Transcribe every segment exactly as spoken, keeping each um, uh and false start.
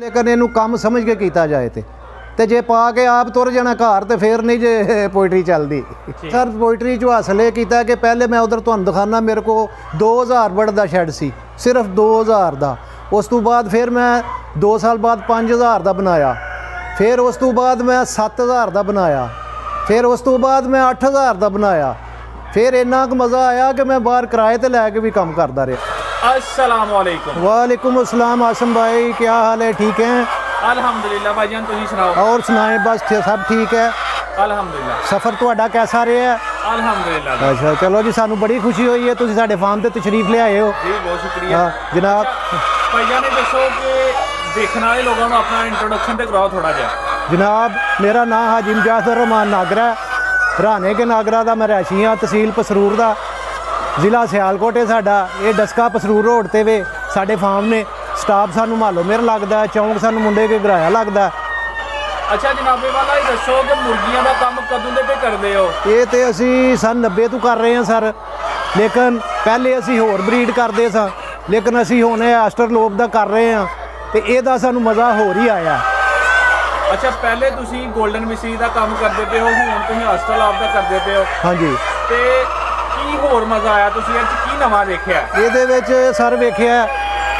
लेकिन इनू काम समझ के किया जाए तो तो जे पा के आप तुर जाना घर तो फिर नहीं जे पोइट्री चलती। सर पोइट्री चो हौसले किया कि पहले मैं उधर तुहानू दिखाना, मेरे को दो हज़ार वर्ड का शैड सी, सिर्फ दो हज़ार का। उस तो बाद फिर मैं दो साल बाद पाँच हज़ार का बनाया, फिर उस तो बाद मैं सत्त हज़ार का बनाया, फिर उस तो बाद मैं अठ हज़ार का बनाया। फिर इन्ना क मज़ा आया कि मैं बाहर किराए पर लैके भी काम करता रहा। अस्सलामुअलैकुम। वालेकुम अस्सलाम। आसिम भाई क्या हाल है? ठीक है अल्हम्दुलिल्लाह। भाई जान तुसीं सुनाओ? और सुनाए बस सब ठीक है अल्हम्दुलिल्लाह। सफ़र तुहाडा कैसा रहा? अल्हम्दुलिल्लाह। अच्छा चलो जी, सानू बड़ी खुशी हुई है तुसीं साडे फार्म ते तशरीफ ले आए हो जी, बहुत शुक्रिया जनाब। भाई जान दसो कि देखने वाले लोगों को अपना इंट्रोडक्शन ते कराओ थोड़ा जिहा। जनाब मेरा नाम हाजिम जाफर रहमान नागरा, राणे के नागरा का मैं रहायशी हाँ, तहसील पसरूर का, ज़िला सियालकोट है साडा। ये डस्का पसरूर रोड ते वे साडे फार्म ने। स्टाफ सानू मालो मेरा लगता है, चौंक सानू मुंडे के किराया लगता है। अच्छा जनाबे वाला ये दसो कि मुर्गियां दा काम कदों दे करदे हो? ये तो असी सन नब्बे तो कर रहे हैं सर, लेकिन पहले असी होर ब्रीड करते सां, लेकिन असी हुण ऑस्ट्रलोप दा कर रहे हैं तो यदा सानू मज़ा होर ही आया। अच्छा पहले तुसी गोल्डन मिसरी दा काम करते पे हो, हुण तुसी ऑस्ट्रलोप दा करते पे हो? हाँ जी। ते की होर मज़ा आया तुसी अज की नवां देखिया? इहदे विच सर वेखिया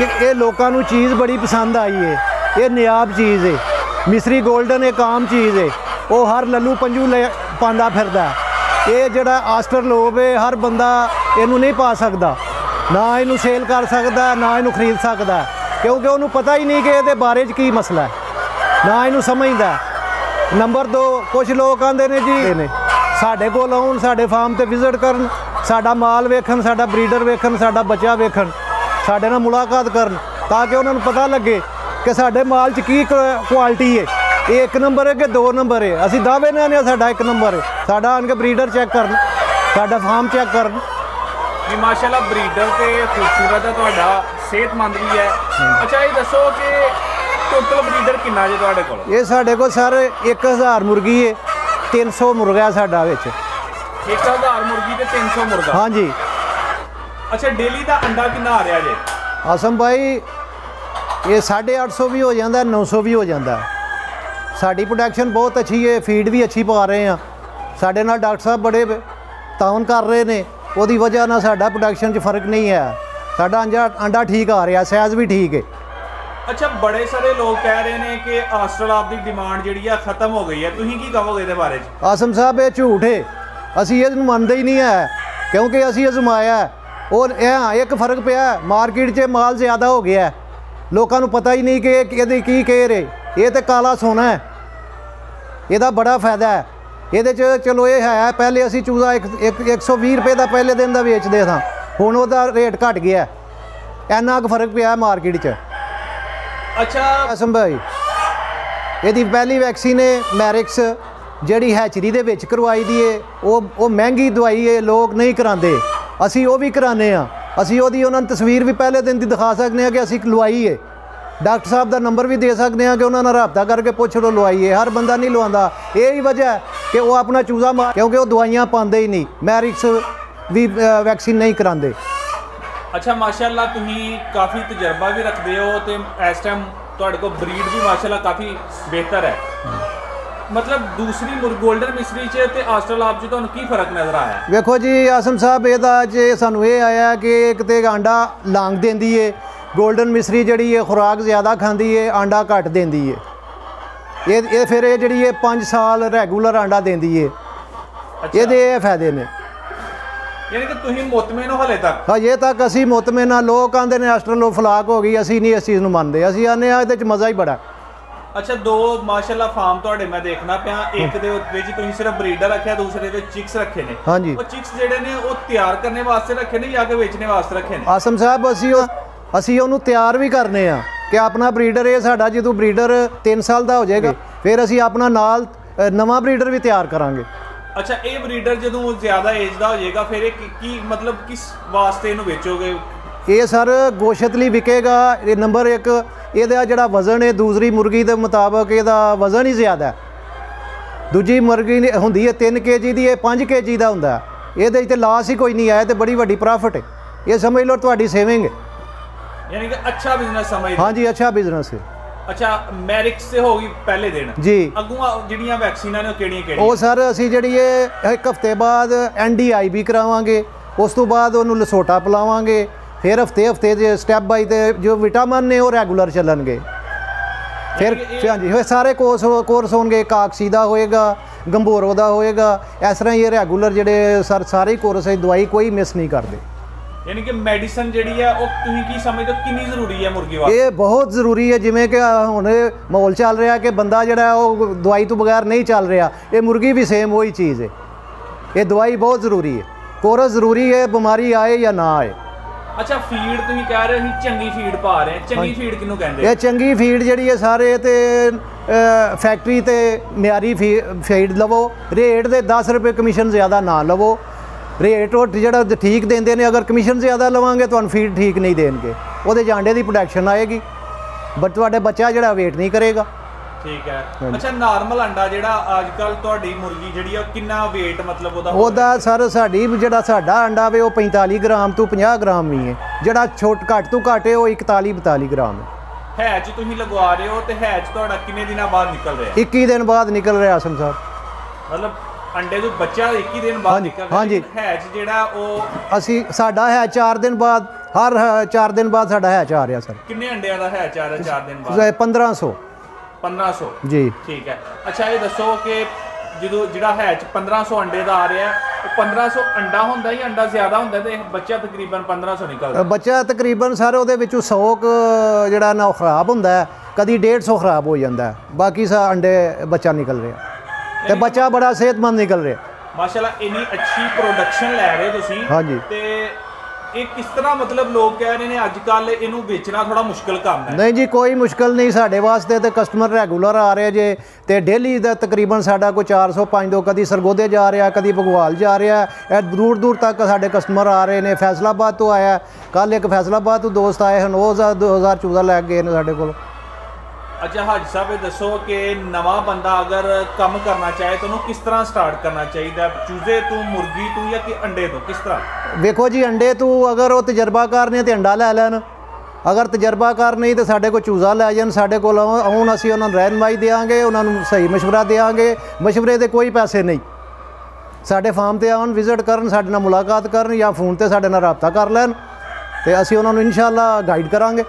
कि ये लोगों को चीज़ बड़ी पसंद आई है, ये नियाब चीज़ है। मिसरी गोल्डन एक आम चीज़ है, वो हर लल्लू पंजू ले पाँदा फिरदा है। ये जड़ा ऑस्ट्रलोप है हर बंदा इनू नहीं पा सकता, ना इनू सेल कर सकता, ना इनू खरीद सकता, क्योंकि उन्होंने पता ही नहीं कि ये बारे की मसला है, ना इनू समझदा। नंबर दो, कुछ लोग आते ने जी ने साढ़े कोल आउन, साढ़े फार्म पर विजिट करन, साडा माल वेखन, साडा ब्रीडर वेखन, साडा बच्चा वेखन, साढ़े नाल मुलाकात करन, ताकि उन्होंने पता लगे कि साढ़े माल च की क्वालिटी है। ये एक नंबर है कि दो नंबर है? असी दावे ना ने साढ़ा एक नंबर है। साढ़ा आन के ब्रीडर चेक करन, साढ़ा फार्म चेक करन। माशाल्लाह ब्रीडर ते खूबसूरत है, तुहाडा सेहतमंद भी है। अच्छा ये दसो कि टोटल ब्रीडर किन्ना जे तुहाडे कोल? ये साढ़े कोल सर एक हज़ार मुर्गी है, तीन सौ मुर्गा साढ़ा विच। एक हज़ार मुर्गी ते तीन सौ मुर्गा? हाँ जी। अच्छा डेली का अंडा कितना आ रहा है जी आसम भाई? ये साढ़े आठ सौ भी हो जाता, नौ सौ भी हो जाता। साड़ी प्रोडक्शन बहुत अच्छी है, फीड भी अच्छी पा रहे हैं, साढ़े नाल डॉक्टर साहब बड़े ताउन कर रहे हैं, वो वजह ना साढ़ा प्रोडक्शन च फर्क नहीं है, साढ़ा अंडा अंडा ठीक आ रहा, साइज भी ठीक है। अच्छा बड़े सारे लोग कह रहे हैं कि ऑस्ट्रलोप की डिमांड जी खत्म हो गई है, तुसीं की कहोगे इहदे बारे च? आसम साहब ये झूठ है, असी इस मनते ही नहीं है, क्योंकि असी अजमाया। और हाँ एक फर्क पिया, मार्केट च माल ज़्यादा हो गया है, लोगों को पता ही नहीं कि ये की केयर है, ये तो काला सोना है, यदा बड़ा फायदा है ये। चलो ये है पहले असी चूज़ा एक एक, एक सौ भी रुपये का पहले दिन का बेचते थे, हुण उसका रेट घट गया, इन्ना क फर्क पिया मार्केट च। अच्छा आसम भाई यदि पहली वैक्सीन मैरिक्स जी हैचरी के विच करवाई दी है, वो महंगी दवाई है, लोग नहीं कराते, असी वो भी कराने हाँ, असी वो उन्होंने तस्वीर भी पहले दिन की दिखा सकते हैं कि असी लवाई है, डॉक्टर साहब का नंबर भी दे सकते हैं कि उन्होंने रबता करके पूछ लो लवाई है। हर बंदा नहीं लवांदा, यही वजह है कि वो अपना चूज़ा मार, क्योंकि वो दवाइयाँ पाते ही नहीं, मैरिक्स भी वैक्सीन नहीं कराते। अच्छा माशाल्लाह तुसीं काफ़ी तजर्बा भी रखते हो, तो इस टाइम तुहाडे कोल ब्रीड भी माशाल्लाह काफ़ी बेहतर है, मतलब दूसरी गोल्डन मिसरी चे ते ऑस्ट्रलोप च तुहानू की फर्क नज़र आया? वेखो जी आसम साहब इहदा जे सानू ये आया कि एक ते आंडा लांग देंदी है, गोल्डन मिसरी जिहड़ी है खुराक ज़्यादा खांदी है, आंडा घट देंदी है, ये ये फिर ये जिहड़ी है पाँच साल रेगूलर आंडा देंदी है। अच्छा। इहदे ये फायदे ने, यानी कि तुसीं मुतमिन हो हले तक? हजे तक असी मुतमिन आ। लोग आंदे ने ऑस्ट्रलोप फलाक हो गई, असी नहीं इस चीज़ नूं मनदे, असी आने आ इहदे च मज़ा ही बड़ा। अच्छा दो माशाल्लाह फार्म तो मैं देखना पे, एक दे विच तुसीं सिर्फ ब्रीडर रखे, दूसरे दे चिक्स रखे ने। हाँ जी। और चिक्स जेडे ने वो तैयार करने वास्ते रखे ने या के बेचने वास्ते रखे ने? आसम साहब असी असी उन्होंने तैयार भी करने आ कि अपना ब्रीडर है साडा, जो ब्रीडर तीन साल का हो जाएगा फिर असी अपना नाल नवा ब्रीडर भी तैयार करांगे। अच्छा ये ब्रीडर जो ज्यादा एज का हो जाएगा फिर की मतलब किस वास्ते इन्हू बेचोगे? ये सर गोश्त लई बिकेगा, ये नंबर एक ये जड़ा वजन है दूसरी मुर्गी के मुताबक ये वजन ही ज़्यादा है, दूजी मुर्गी होंगी है तीन के जी की, ये पाँच के जी का होंदा है, ये तो लास ही कोई नहीं आया, तो बड़ी वड्डी प्रॉफिट है, ये समझ लो तुहाडी सेविंग है, यानी कि अच्छा बिजनेस समझ। हाँ जी अच्छा बिजनेस है। अच्छा मैरिज से होगी पहले दिन जी। अगुआ जिहड़ियां वैक्सीनां ने किहड़ियां किहड़ियां ओ सर असीं जिहड़ी एक हफ्ते बाद एन डी आई बी करावांगे, उस तो बाद उहनूं लसोटा पिलावांगे, फिर हफ्ते हफ्ते दे स्टैप बाई ते जो विटामिन ने वो रैगूलर चलणगे। फिर हाँ जी फिर सारे कोर्स कोर्स होंगे, काकसी का होएगा, गंभोरों का होएगा, इस तरह ये रैगूलर जेडे सर सारे कोर्स दवाई कोई मिस नहीं करते। यानी कि मेडिसिन जी है वो तुसीं की समझदे हो कितनी जरूरी है मुर्गी वास्ते? ये बहुत जरूरी है। जिमें कि हुण माहौल चल रहा कि बंदा जिहड़ा वो दवाई तो बगैर नहीं चल रहा, ये मुर्गी भी सेम वही चीज़ है। ये दवाई बहुत जरूरी है, कोर्स जरूरी है, बीमारी आए या ना आए। अच्छा फीड तुसीं कह रहे हो चंगी फीड पा रहे हैं, चंगी फीड किनू कहंदे? ये चंगी फीड जिहड़ी है सारे ते फैक्टरी ते म्यारी फीड लवो, रेट दे दस रुपए कमीशन ज़्यादा ना लवो। रेट और जिहड़ा ठीक देंदे ने, अगर कमीशन ज़्यादा लवांगे तुहानू फीड ठीक नहीं देणगे, उहदे च आंडे दी प्रोडक्शन आएगी बट तुहाडा बच्चा जिहड़ा वेट नहीं करेगा। ठीक है। अच्छा नॉर्मल अंडा जिहड़ा आजकल तुहाडी मुर्गी जिहड़ी है कितना वेट मतलब ओदा ओदा सर साडी जिहड़ा साडा अंडा वे वो पैंतालीस ग्राम तो पचास ग्राम ही है, जिहड़ा छोट घट तो घट है वो इकतालीस बतालीस ग्राम है। हैच तुसीं लगवा रहे हो ते हैच तुहाडा कितने दिनों बाद निकल रहा है? इक्कीस दिन बाद निकल रहा है आसम साहब। मतलब अंडे तो बच्चा इक्कीस दिन बाद निकल रहा है। हाँ जी हैच जिहड़ा ओ असी साडा है चार दिन बाद, हर चार दिन बाद साडा हैच आ रहा सर। कितने अंडे दा हैच आ रहा चार दिन बाद? पंद्रह सौ। पंद्रह सौ जी ठीक है। अच्छा ये दसो कि जो जो है पंद्रह सौ अंडे का आ रहा है, पंद्रह सौ अंडा होंगे या अंडा ज्यादा होंगे तो बच्चा तकरीबन पंद्रह सौ निकलता? बच्चा तकरीबन सारे वो सौ जरा ना खराब होंगे, कभी डेढ़ सौ खराब हो जाता है, बाकी सा अंडे बच्चा निकल रहा है। बच्चा बड़ा सेहतमंद निकल रहा माशाल्लाह। इन्नी अच्छी प्रोडक्शन लै रहे। हाँ जी ये किस तरह मतलब लोग कह रहे हैं अजकल इनू बेचना थोड़ा मुश्किल काम है? नहीं जी कोई मुश्किल नहीं, साढ़े वास्ते तो कस्टमर रेगूलर आ रहे जे तो डेली का तकरीबन साढ़ा कोई चार सौ पाँच सौ, कभी सरगोधे जा रहा, कभी भगवाल जा रहा है, दूर दूर तक साढ़े कस्टमर आ रहे हैं। फैसलाबाद तो आया, कल एक फैसलाबाद तो दोस्त आए हैं, वो दो हज़ार चौदह लैके गए हैं साढ़े को। अच्छा हाजी साहब ये दसो कि नवा बंदा अगर काम करना चाहे तो उन्होंने किस तरह स्टार्ट करना चाहिए, चूजे तू मुर्गी तू या कि अंडे तू किस तरह? देखो जी अंडे तू अगर वो तजर्बाकार ने तो अंडा लै लैन, अगर तजर्बाकार नहीं तो साढ़े को चूजा लै जान, साढ़े को आउन, असीं उन्होंने रहनमाई देंगे, उन्होंने सही मशवरा देंगे। मशवरे के कोई पैसे नहीं, साढ़े फार्म पर आन, विजिट करन, साढ़े नाल मुलाकात करन या फोन पर साढ़े नाल रबता कर लैन तो असीं उन्होंने इंशाअल्लाह गाइड करांगे।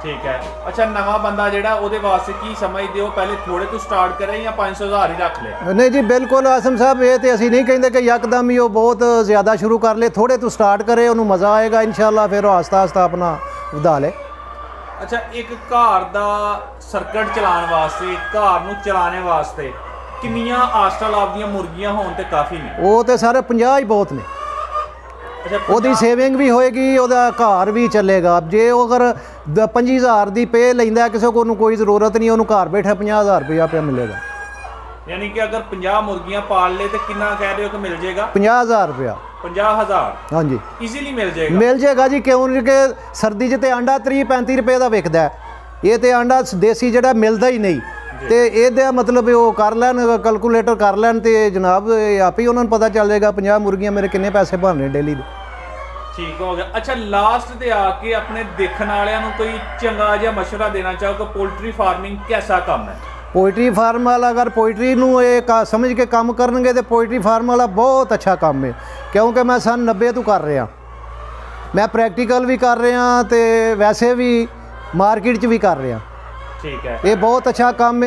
ठीक है। अच्छा नवा बंदा जेड़ा ओदे वास्ते की समझदे हो, पहले थोड़े तो स्टार्ट करें या पाँच सौ हज़ार ही रख ले? नहीं जी बिल्कुल आसम साहब ये तो असीं नहीं कहिंदे कि यकदम ही वो बहुत ज़्यादा शुरू कर ले, थोड़े तो स्टार्ट करे, उन्होंने मज़ा आएगा इंशाल्लाह, फिर आस्ता आस्ता अपना वधा ले। अच्छा एक घर का सर्कट चलाने वास्ते, घर नूं चलाने वास्ते कितनियां ऑस्ट्रेलॉर्प दीयां मुर्गियां होण ते काफ़ी ने? वो तो सारे पचास ही बहुत ने। ओदी सेविंग भी होएगी, ओदा घर भी चलेगा। जे अगर पच्ची हज़ार की पे लैंदा किसी को कोई जरूरत नहीं, उन्होंने घर बैठा पचास हज़ार रुपया पे मिलेगा। यानी कि अगर पचास मुर्गियां पाल ले तो कितना कह रहे हो कि मिल जाएगा? पचास हज़ार रुपया। पचास हज़ार हाँ जी इजीली मिल जाएगा। मिल जाएगा जी क्योंकि सर्दी च तो आंडा तीस पैंती रुपये का विकदा है, ये तो आंडा देसी जो मिलता ही नहीं। तो ये मतलब वो कर लैन, कैलकुलेटर कर लैन तो जनाब आप ही उन्होंने पता चल जाएगा पचास मुर्गियां मेरे कितने पैसे बन रहे डेली। ठीक हो गया। अच्छा लास्ट ते आके अपने देखने वालियां नूं कोई चंगा जिहा मशवरा देना चाहो कि पोल्ट्री फार्मिंग कैसा काम है? पोल्ट्री फार्म वाला अगर पोल्ट्री नूं समझ के काम करनगे तो पोल्ट्री फार्म वाला बहुत अच्छा काम है, क्योंकि मैं सन नब्बे तो कर रहा, मैं प्रैक्टिकल भी कर रहा तो वैसे भी मार्केट च भी कर रहा। ठीक है ये बहुत अच्छा काम है।